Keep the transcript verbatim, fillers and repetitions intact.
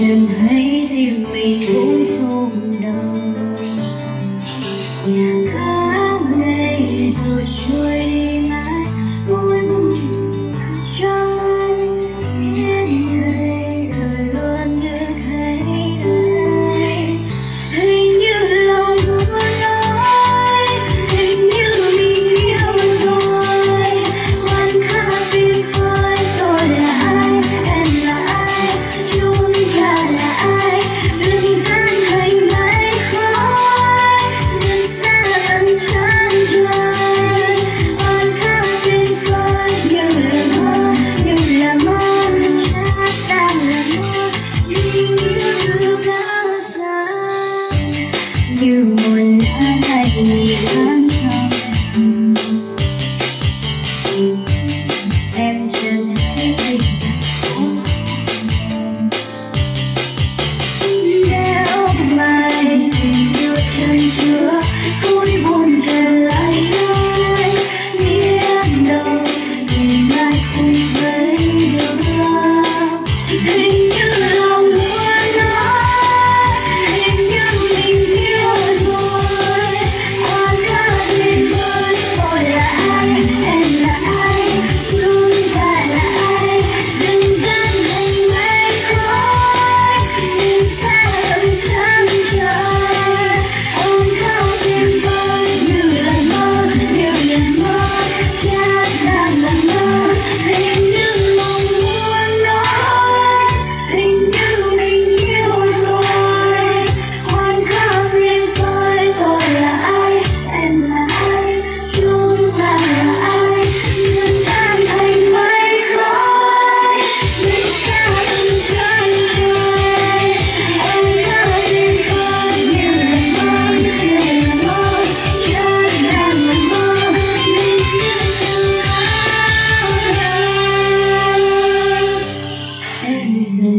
Trần thấy tim mình bối xôn đau, nhà khác đây rồi trôi đi mãi, muốn cho anh đến đây đời luôn được thấy đây. Hình như lòng muốn nói, hình như mình yêu rồi, hoàn khá tuyệt vời. Tôi là ai, em là ai, chúng ta là ai, đừng tan thành mây khói, đừng xa lắm chân trời. Hoàn khá tuyệt vời, nhưng là mơ, nhưng là mơ, chắc đang là mơ. Mình yêu cao xa, như một lá lành mình ấm trong. Em chẳng thấy tình cũng nếu mai tình yêu chân chưa cũng buồn trở lại nơi biết đâu mình lại cùng với nhau. Hình như lòng muốn nói, hình như mình yêu rồi, hoàn khá tuyệt vời. Tôi là ai, em là ai, chúng ta là ai, đừng tan thành mây khói, đừng xa lắm chân trời. Hoàn khá tuyệt vời, như là mơ, như là mơ, chắc đang là mơ. Hình như lòng muốn nói, hình như mình yêu rồi, hoàn khá tuyệt vời. Tôi là ai, em là ai, chúng ta là ai, đừng tan thành mây khói, đừng xa lắm chân trời. Hoàn khá tuyệt vời, như là mơ, như là mơ, chắc đang là mơ. Mình yêu nhau, em giờ